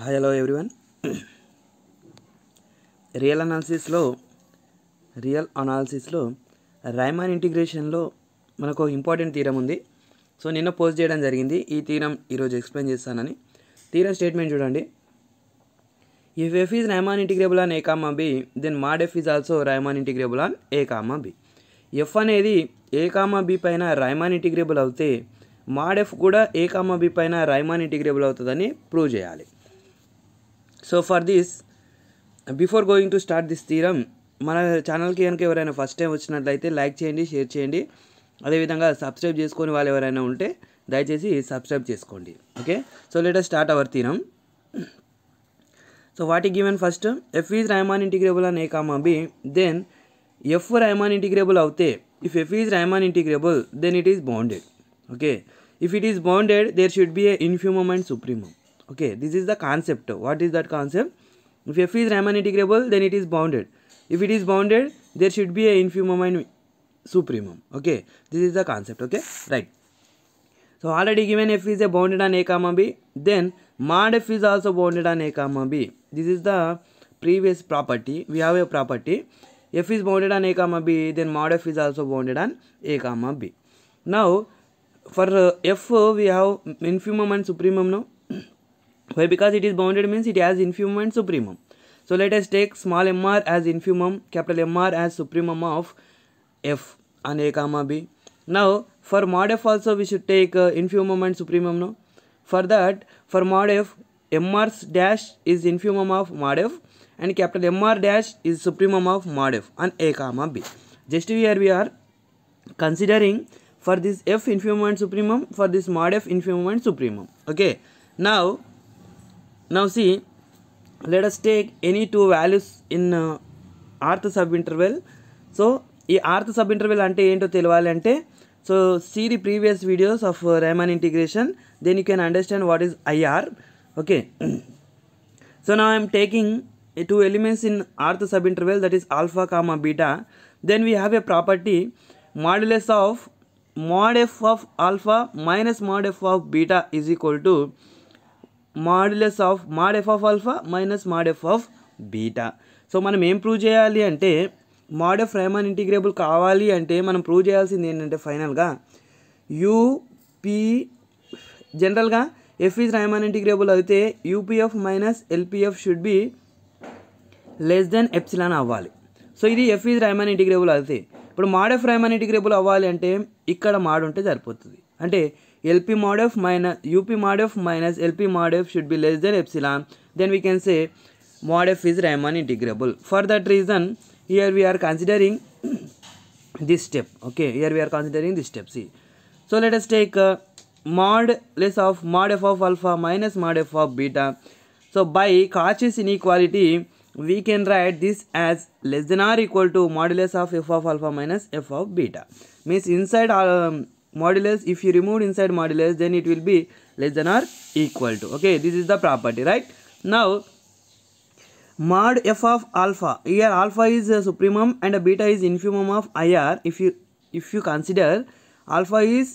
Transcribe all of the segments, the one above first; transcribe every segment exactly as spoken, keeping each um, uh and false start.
Hi, hello everyone. Real analysis lo real analysis lo Riemann integration lo manaku important theorem undi. So ninna post cheyadam jarigindi ee theorem ee roju explain chestanani. Theorem statement chudandi. If f is Riemann integrable on a comma b, then mod f is also Riemann integrable on a comma b. f అనేది a comma b పైన Riemann integrable అవుతే mod f కూడా a comma b పైన Riemann integrable అవుతదని prove చేయాలి. So for this, before going to start this theorem, మన channel కి కనుక ఎవరైనా ఫస్ట్ టైం వచ్చినట్లయితే లైక్ చేయండి, షేర్ చేయండి. అదే విధంగా సబ్స్క్రైబ్ చేసుకొని వాళ్ళు ఎవరైనా ఉంటే దయచేసి సబ్స్క్రైబ్ చేసుకోండి. Okay, so let us start our theorem. So what is given first, f is Riemann integrable on a comma b, then f Riemann integrable అవుతే, if f is Riemann integrable, then it is bounded. Okay, if it is bounded, there should be a infimum and supremum. Okay, this is the concept. What is that concept? If f is Riemann integrable, then it is bounded. If it is bounded, there should be a infimum and supremum. Okay, this is the concept. Okay, right. So already given f is a bounded on a comma b, then mod f is also bounded on a comma b. This is the previous property. We have a property. F is bounded on a comma b, then mod f is also bounded on a comma b. Now for uh, f we have infimum and supremum now. Why? Because it is bounded means it has infimum and supremum. So let us take small mr as infimum, capital mr as supremum of f on a comma b. Now for mod f also we should take uh, infimum and supremum now. For that, for mod f, mr dash is infimum of mod f and capital mr dash is supremum of mod f on a comma b. Just here we are considering for this f infimum and supremum, for this mod f infimum and supremum. Okay, now Now see, let us take any two values in uh, rth subinterval. So, this rth subinterval ante ento telavali ante, so see the previous videos of uh, Riemann integration, then you can understand what is I R. Okay. So now I am taking uh, two elements in rth subinterval, that is alpha comma beta. Then we have a property modulus of mod f of alpha minus mod f of beta is equal to modulus of mod f of alpha minus mod f of beta. So మనం ఏం prove చేయాలి అంటే, mod f Riemann integrable కావాలి అంటే మనం prove చేయాల్సింది ఏంటంటే, ఫైనల్గా యూపీ జనరల్గా ఎఫ్ ఈజ్ Riemann ఇంటిగ్రేబుల్ అయితే UPF minus LPF should be less then epsilon అవ్వాలి. సో ఇది ఎఫ్ ఈజ్ Riemann ఇంటిగ్రేబుల్ అవుతాయి. ఇప్పుడు mod f Riemann ఇంటిగ్రేబుల్ అవ్వాలి అంటే ఇక్కడ mod ఉంటే సరిపోతుంది. అంటే L P mod f minus U P mod f minus L P mod f should be less than epsilon. Then we can say mod f is Riemann integrable. For that reason, here we are considering this step. Okay, here we are considering this step. See, so let us take uh, mod less of mod f of alpha minus mod f of beta. So by Cauchy's inequality, we can write this as less than or equal to modulus of f of alpha minus f of beta. Means inside um, modulus, if you remove inside modulus, then it will be less than or equal to. Okay, this is the property, right? Now mod f of alpha, here alpha is uh, supremum and beta is infimum of I R. If you if you consider alpha is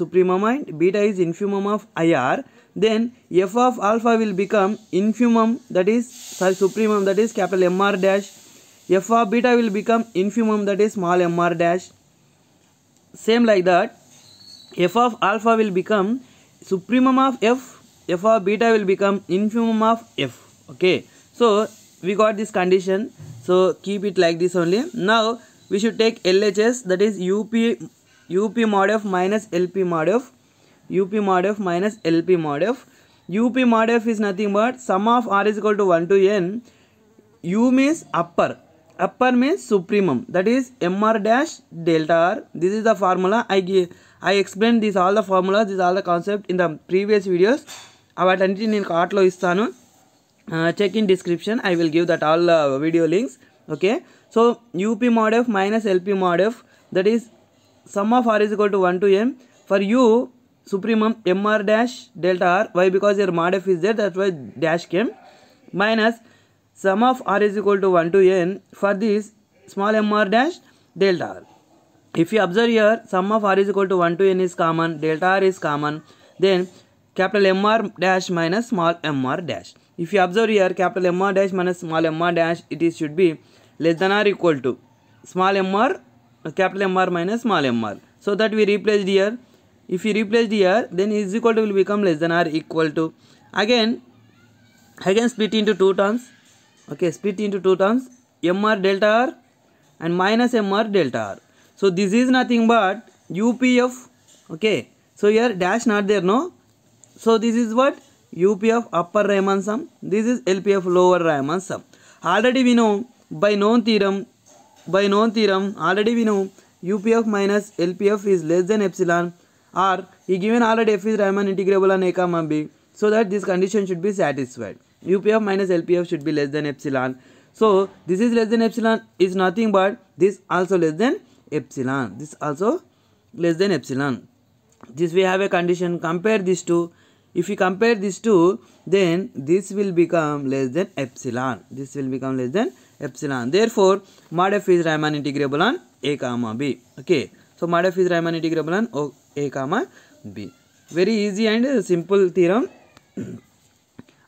supremum and beta is infimum of I R, then f of alpha will become infimum, that is sorry supremum, that is capital mr dash. F of beta will become infimum, that is small mr dash. Same like that, f of alpha will become supremum of f, f of beta will become infimum of f. Okay, so we got this condition, so keep it like this only. Now we should take L H S, that is up up mod f minus lp mod f, up mod f minus lp mod f. up mod f is nothing but sum of r is equal to one to n. U means upper, upper means supremum, that is mr dash delta r. This is the formula. I give I explained this, all the formulas, this all the concept in the previous videos. About anything in cart lo istanu, check in description, I will give that all uh, video links. Okay, so up mod f minus lp mod f, that is sum of r is equal to one to m. For u supremum mr dash delta r. Why? Because your mod f is there, that's why dash came. Minus sum of r is equal to one to n for this small mr dash delta r. If you observe here, sum of r is equal to one to n is common, delta r is common, then capital M r dash minus small m r dash. If you observe here, capital M r dash minus small m r dash, it is should be less than or equal to small m r capital M r minus small m r. So that we replaced here. If you replaced here, then is equal to will become less than or equal to. Again, again split into two terms. Okay, split into two terms. M r delta r and minus M r delta r. So this is nothing but U P F. Okay. So here dash not there, no. So this is what U P F upper Riemann sum. This is L P F lower Riemann sum. Already we know by known theorem. By known theorem, already we know U P F minus L P F is less than epsilon. Or he given already F is Riemann integrable on a comma b. So that this condition should be satisfied. U P F minus L P F should be less than epsilon. So this is less than epsilon is nothing but this also less than epsilon. This also less than epsilon. This we have a condition. Compare these two. If you compare these two, then this will become less than epsilon. This will become less than epsilon. Therefore, mod f is Riemann integrable on a comma b. Okay. So mod f is Riemann integrable on o, a comma b. Very easy and simple theorem.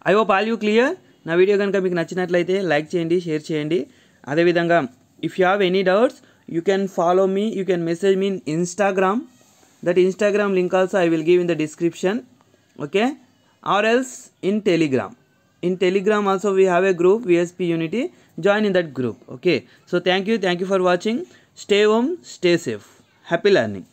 I hope all you clear. Now video ganka meeku nachinatlayite like cheyandi, share cheyandi. Ade vidhanga if you have any doubts, you can follow me, you can message me in Instagram. That Instagram link also I will give in the description. Okay, or else in Telegram. In Telegram also we have a group V S P Unity. Join in that group. Okay, so thank you, thank you for watching. Stay home, stay safe. Happy learning.